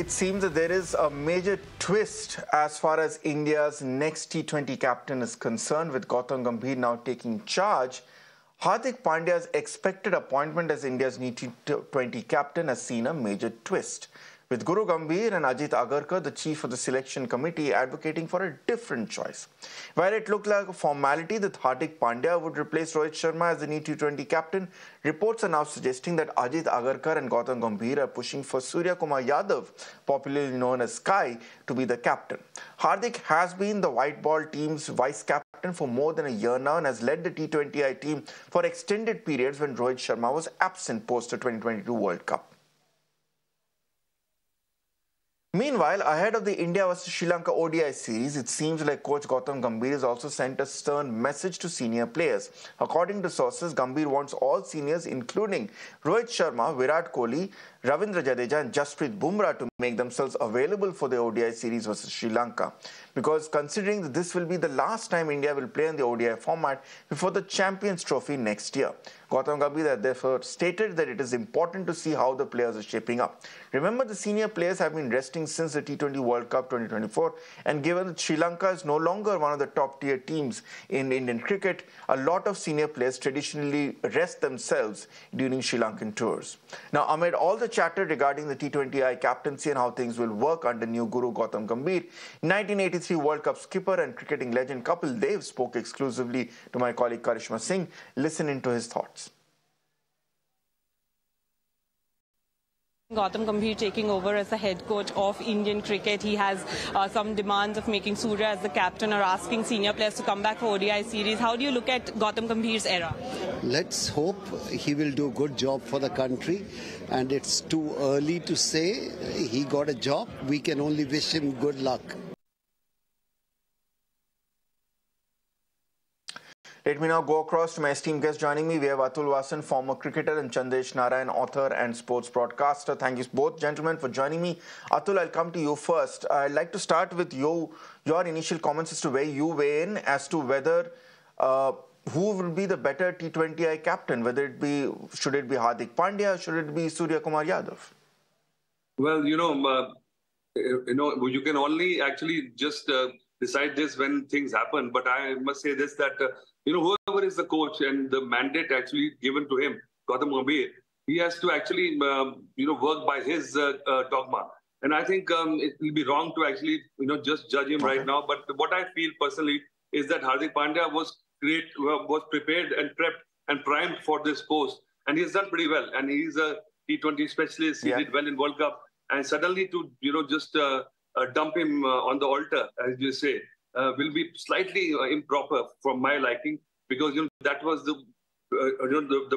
it seems that there is a major twist as far as India's next T20 captain is concerned, with Gautam Gambhir now taking charge. Hardik Pandya's expected appointment as India's new T20 captain has seen a major twist, with Guru Gambhir and Ajit Agarkar, the chief of the selection committee, advocating for a different choice. While it looked like a formality that Hardik Pandya would replace Rohit Sharma as the new T20 captain, reports are now suggesting that Ajit Agarkar and Gautam Gambhir are pushing for Surya Kumar Yadav, popularly known as Sky, to be the captain. Hardik has been the white ball team's vice captain for more than a year now and has led the T20I team for extended periods when Rohit Sharma was absent post the 2022 World Cup. Meanwhile, ahead of the India vs Sri Lanka ODI series, it seems like coach Gautam Gambhir has also sent a stern message to senior players. According to sources, Gambhir wants all seniors, including Rohit Sharma, Virat Kohli, Ravindra Jadeja and Jasprit Bumrah, to make themselves available for the ODI series vs Sri Lanka. Because considering that this will be the last time India will play in the ODI format before the Champions Trophy next year. Gautam Gambhir has therefore stated that it is important to see how the players are shaping up. Remember, the senior players have been resting since the T20 World Cup 2024, and given that Sri Lanka is no longer one of the top tier teams in Indian cricket, a lot of senior players traditionally rest themselves during Sri Lankan tours. Now, amid all the chatter regarding the T20I captaincy and how things will work under new guru Gautam Gambhir, 1983 World Cup skipper and cricketing legend Kapil Dev spoke exclusively to my colleague Karishma Singh. Listen into his thoughts. Gautam Gambhir taking over as the head coach of Indian cricket. He has some demands of making Surya as the captain or asking senior players to come back for ODI series. How do you look at Gautam Gambhir's era? Let's hope he will do a good job for the country, and it's too early to say. He got a job. We can only wish him good luck. Let me now go across to my esteemed guest joining me. We have Atul Wasan, former cricketer, and Chandesh Narayan, author and sports broadcaster. Thank you both, gentlemen, for joining me. Atul, I'll come to you first. I'd like to start with your initial comments as to where you weigh in as to whether who will be the better T20I captain, whether it be, should it be Hardik Pandya, should it be Surya Kumar Yadav? Well, you can only actually just decide this when things happen. But I must say this, that whoever is the coach and the mandate actually given to him, Gautam Gambhir, he has to actually, work by his dogma. And I think it will be wrong to actually, just judge him right now. But what I feel personally is that Hardik Pandya was prepared and prepped and primed for this post. And he has done pretty well. And he's a T20 specialist. He did well in World Cup. And suddenly to, dump him on the altar, as you say, will be slightly improper from my liking, because that was the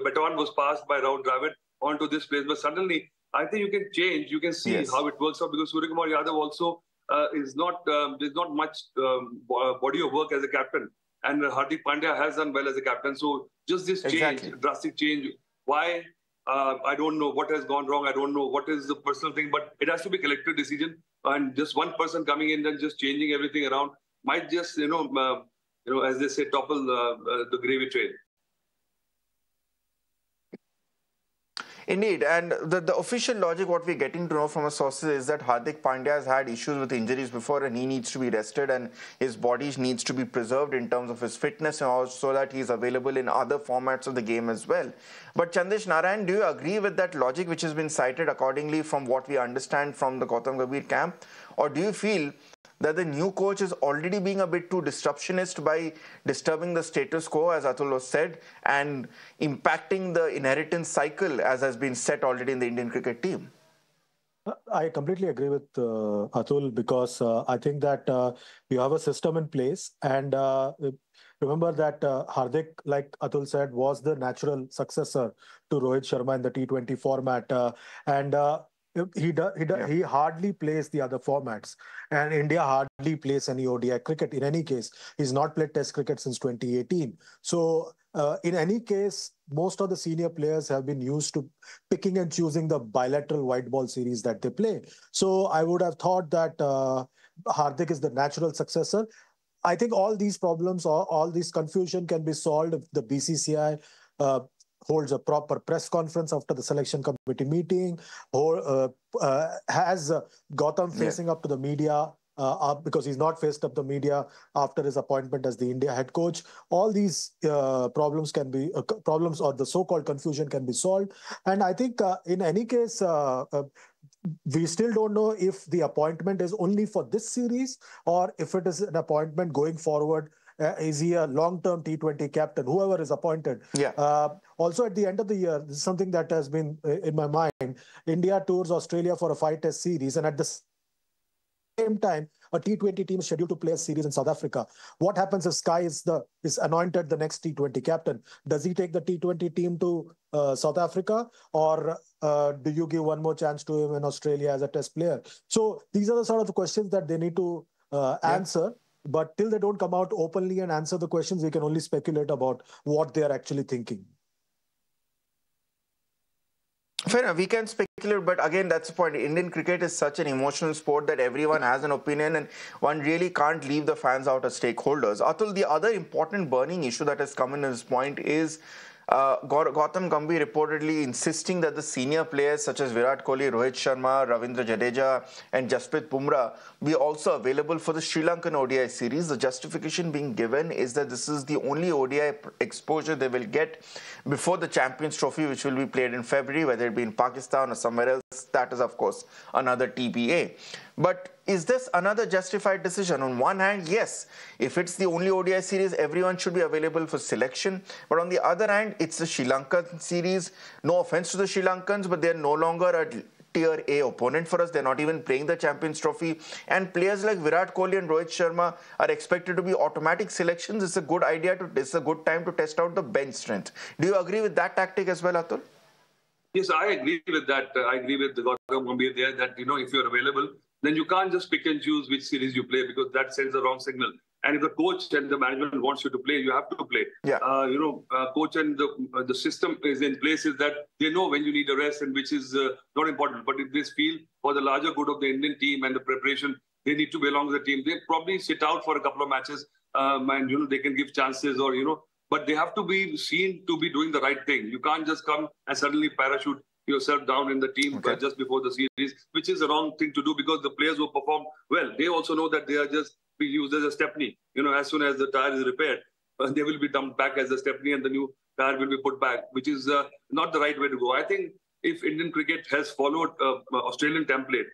baton was passed by Rahul Dravid onto this place. But suddenly, I think you can change. You can see how it works out, because Surya Kumar Yadav also there's not much body of work as a captain, and Hardik Pandya has done well as a captain. So just this change, drastic change. Why? I don't know what has gone wrong. I don't know what is the personal thing, but it has to be a collective decision. And just one person coming in and just changing everything around might just, as they say, topple the gravy train. Indeed, and the official logic, what we're getting to know from our sources, is that Hardik Pandya has had issues with injuries before, and he needs to be rested and his body needs to be preserved in terms of his fitness, and also that he's available in other formats of the game as well. But Chandesh Narayan, do you agree with that logic which has been cited accordingly from what we understand from the Gautam Gambhir camp? Or do you feel that the new coach is already being a bit too disruptionist by disturbing the status quo, as Atul said, and impacting the inheritance cycle as has been set already in the Indian cricket team? I completely agree with Atul, because I think that you have a system in place, and remember that Hardik, like Atul said, was the natural successor to Rohit Sharma in the T20 format, He hardly plays the other formats, and India hardly plays any ODI cricket. In any case, he's not played Test cricket since 2018. So in any case, most of the senior players have been used to picking and choosing the bilateral white ball series that they play. So I would have thought that Hardik is the natural successor. I think all these problems, all these confusion, can be solved if the BCCI holds a proper press conference after the selection committee meeting, or has Gautam facing up to the media because he's not faced up the media after his appointment as the India head coach. All these problems can be problems, or the so-called confusion can be solved. And I think in any case, we still don't know if the appointment is only for this series or if it is an appointment going forward. Is he a long-term T20 captain, whoever is appointed? Yeah. Also, at the end of the year, this is something that has been in my mind. India tours Australia for a 5-test series, and at the same time, a T20 team is scheduled to play a series in South Africa. What happens if Sky is anointed the next T20 captain? Does he take the T20 team to South Africa, or do you give one more chance to him in Australia as a test player? So these are the sort of questions that they need to answer. But till they don't come out openly and answer the questions, we can only speculate about what they are actually thinking. Fair enough. We can speculate, but again, that's the point. Indian cricket is such an emotional sport that everyone has an opinion, and one really can't leave the fans out as stakeholders. Atul, the other important burning issue that has come in at this point is Gautam Gambhir reportedly insisting that the senior players such as Virat Kohli, Rohit Sharma, Ravindra Jadeja and Jasprit Bumrah be also available for the Sri Lankan ODI series. The justification being given is that this is the only ODI exposure they will get before the Champions Trophy, which will be played in February, whether it be in Pakistan or somewhere else. That is, of course, another TBA. But is this another justified decision? On one hand, yes, if it's the only ODI series, everyone should be available for selection. But on the other hand, it's the Sri Lankan series. No offense to the Sri Lankans, but they're no longer a Tier A opponent for us. They're not even playing the Champions Trophy. And players like Virat Kohli and Rohit Sharma are expected to be automatic selections. It's a good idea to, it's a good time to test out the bench strength. Do you agree with that tactic as well, Atul? Yes, I agree with that. I agree with the Gautam Gambhir there that, you know, if you're available, then you can't just pick and choose which series you play, because that sends the wrong signal. And if the coach and the management wants you to play, you have to play. Yeah. You know, coach and the system is in place is that they know when you need a rest, and which is not important. But if they feel for the larger good of the Indian team and the preparation, they need to belong to the team. They probably sit out for a couple of matches, and, you know, they can give chances, or, you know, but they have to be seen to be doing the right thing. You can't just come and suddenly parachute yourself down in the team just before the series, which is the wrong thing to do, because the players who perform well, they also know that they are just being used as a stepney. You know, as soon as the tyre is repaired, they will be dumped back as a stepney, and the new tyre will be put back, which is not the right way to go. I think if Indian cricket has followed Australian template,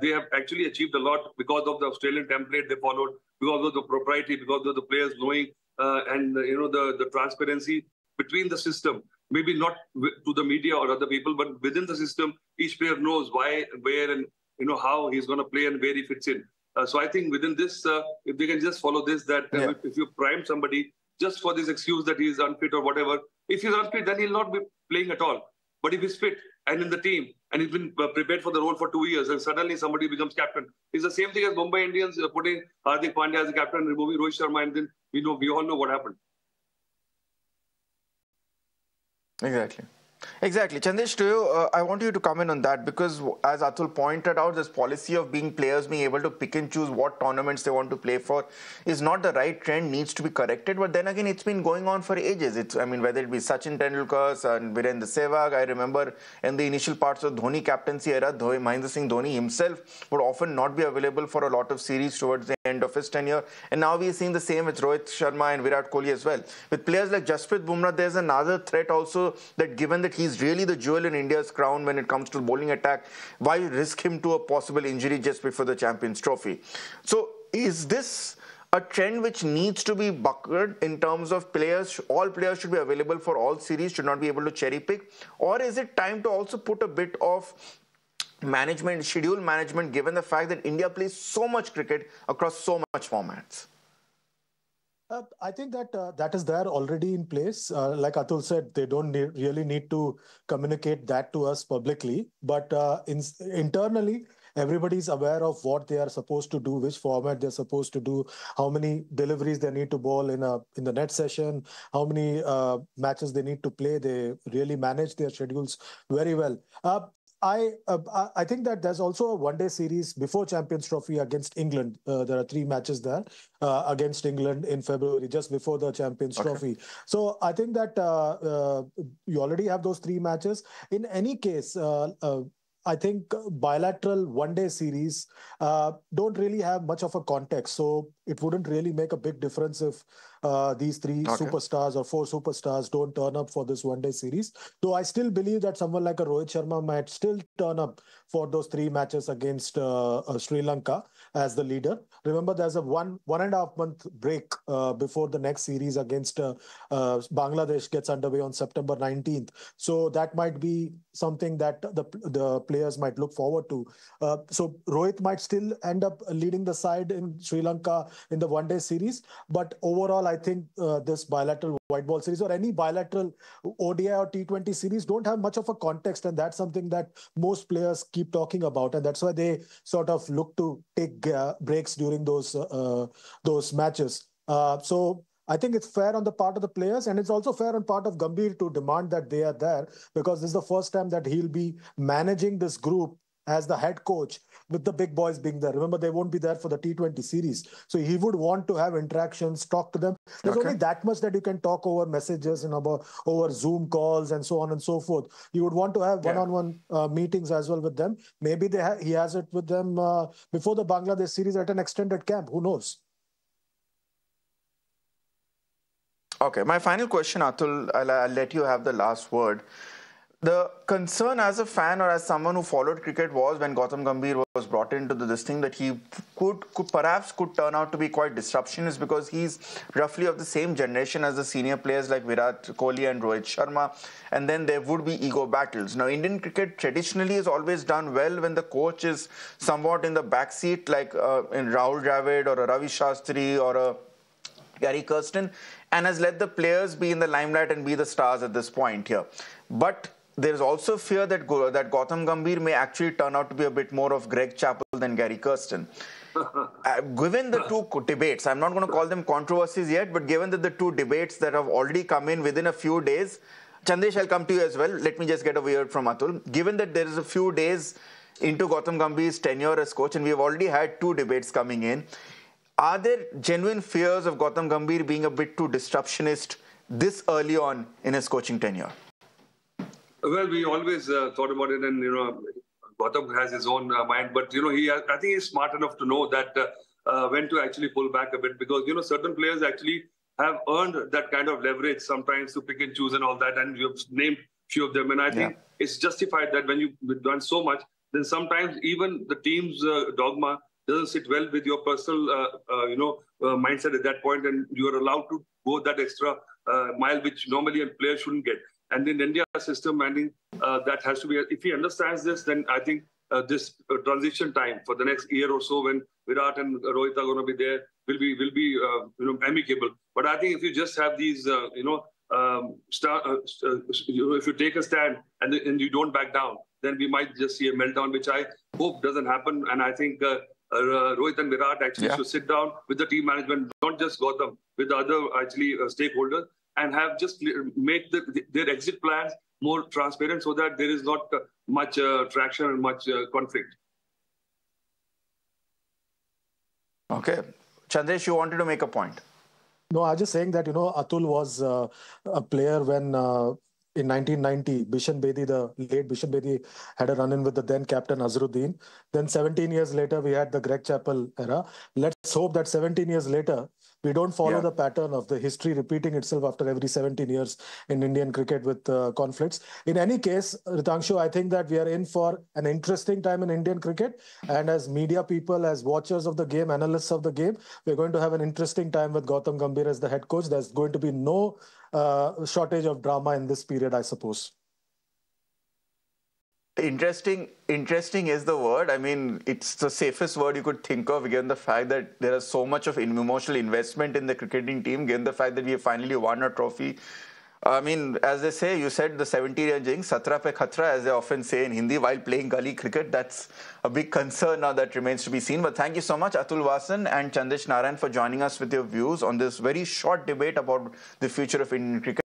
they have actually achieved a lot because of the Australian template they followed, because of the propriety, because of the players knowing and, you know, the transparency between the system. Maybe not to the media or other people, but within the system, each player knows why, where, and, you know, how he's going to play and where he fits in. So I think within this, if they can just follow this, that if you prime somebody just for this excuse that he is unfit or whatever, if he's unfit, then he'll not be playing at all. But if he's fit and in the team and he's been prepared for the role for 2 years, and suddenly somebody becomes captain, it's the same thing as Mumbai Indians putting Hardik Pandya as a captain, removing Rohit Sharma, and then we all know what happened. Exactly. Exactly. Chandesh, to you, I want you to comment on that, because as Atul pointed out, this policy of players being able to pick and choose what tournaments they want to play for is not the right trend, needs to be corrected. But then again, it's been going on for ages. It's, I mean, whether it be Sachin Tendulkar and Virender Sehwag, I remember in the initial parts of Dhoni captaincy era, Mahendra Singh Dhoni himself would often not be available for a lot of series towards the end of his tenure. And now we are seeing the same with Rohit Sharma and Virat Kohli as well. With players like Jasprit Bumrah, there's another threat also, that given that he's really the jewel in India's crown when it comes to bowling attack, why risk him to a possible injury just before the Champions Trophy? So is this a trend which needs to be bucketed in terms of players? All players should be available for all series, should not be able to cherry pick? Or is it time to also put a bit of management, schedule management, given the fact that India plays so much cricket across so much formats? I think that that is there already in place. Like Atul said, they don't really need to communicate that to us publicly. But internally, everybody's aware of what they are supposed to do, which format they're supposed to do, how many deliveries they need to bowl in the net session, how many matches they need to play. They really manage their schedules very well. I think that there's also a one-day series before Champions Trophy against England. There are 3 matches there against England in February, just before the Champions Trophy. So I think that you already have those 3 matches. In any case, I think bilateral one-day series don't really have much of a context. So it wouldn't really make a big difference if these 3 superstars or 4 superstars don't turn up for this one-day series. Though I still believe that someone like a Rohit Sharma might still turn up for those 3 matches against Sri Lanka as the leader. Remember, there's a one and a half month break before the next series against Bangladesh gets underway on September 19th. So that might be something that the players might look forward to. So Rohit might still end up leading the side in Sri Lanka in the one-day series. But overall, I think this bilateral white ball series or any bilateral ODI or T20 series don't have much of a context. And that's something that most players keep talking about. And that's why they sort of look to take breaks during those matches. So I think it's fair on the part of the players, and it's also fair on part of Gambhir to demand that they are there, because this is the first time that he'll be managing this group as the head coach with the big boys being there. Remember, they won't be there for the T20 series. So he would want to have interactions, talk to them. There's only that much that you can talk over messages and over Zoom calls and so on and so forth. You would want to have one-on-one meetings as well with them. Maybe he has it with them before the Bangladesh series at an extended camp. Who knows? Okay, my final question, Atul, I'll let you have the last word. The concern as a fan or as someone who followed cricket was when Gautam Gambhir was brought into this thing that he could perhaps turn out to be quite disruptionist, because he's roughly of the same generation as the senior players like Virat Kohli and Rohit Sharma, and then there would be ego battles. Now, Indian cricket traditionally is always done well when the coach is somewhat in the backseat, like in Rahul Dravid or a Ravi Shastri or a Gary Kirsten, and has let the players be in the limelight and be the stars at this point here. But there's also fear that Gautam Gambhir may actually turn out to be a bit more of Greg Chappell than Gary Kirsten. Given the 2 debates, I'm not going to call them controversies yet, but given that the 2 debates that have already come in within a few days, Chandesh, I'll come to you as well. Let me just get a word from Atul. Given that there is a few days into Gautam Gambhir's tenure as coach, and we've already had 2 debates coming in, are there genuine fears of Gautam Gambhir being a bit too disruptionist this early on in his coaching tenure? Well, we always thought about it, and Gautam has his own mind, but I think he's smart enough to know that when to actually pull back a bit, because certain players actually have earned that kind of leverage sometimes to pick and choose and all that, and you've named few of them, and I think it's justified that when you've done so much, then sometimes even the team's dogma doesn't sit well with your personal mindset at that point, and you are allowed to go that extra mile which normally a player shouldn't get. And in India system, I think that has to be, if he understands this, then I think this transition time for the next year or so, when Virat and Rohit are going to be there, will be amicable. But I think if you just have these, if you take a stand and you don't back down, then we might just see a meltdown, which I hope doesn't happen. And I think Rohit and Virat actually should sit down with the team management, not just Gautam, with the other actually stakeholders, and have just make their exit plans more transparent so that there is not much traction and much conflict. Okay. Chandesh, you wanted to make a point. No, I was just saying that, Atul was a player when in 1990, Bishan Bedi, the late Bishan Bedi, had a run-in with the then-captain Azharuddin. Then 17 years later, we had the Greg Chappell era. Let's hope that 17 years later, we don't follow the pattern of the history repeating itself after every 17 years in Indian cricket with conflicts. In any case, Ritangshu, I think that we are in for an interesting time in Indian cricket. And as media people, as watchers of the game, analysts of the game, we're going to have an interesting time with Gautam Gambhir as the head coach. There's going to be no shortage of drama in this period, I suppose. Interesting is the word. I mean, it's the safest word you could think of, given the fact that there is so much of emotional investment in the cricketing team, given the fact that we have finally won a trophy. I mean, as they say, you said the 70-year jing, satra pe khatra, as they often say in Hindi, while playing gully cricket. That's a big concern now that remains to be seen. But thank you so much, Atul Wasan and Chandesh Narayan, for joining us with your views on this very short debate about the future of Indian cricket.